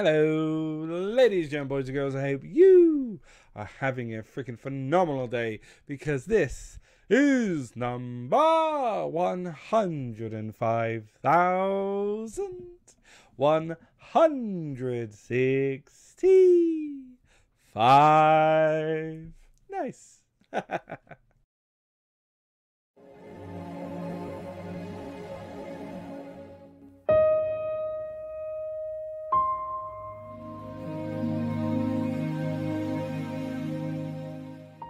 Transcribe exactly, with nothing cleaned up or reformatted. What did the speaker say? Hello, ladies, gentlemen, boys and girls. I hope you are having a freaking phenomenal day, because this is number one hundred five thousand one hundred sixty-five. Nice.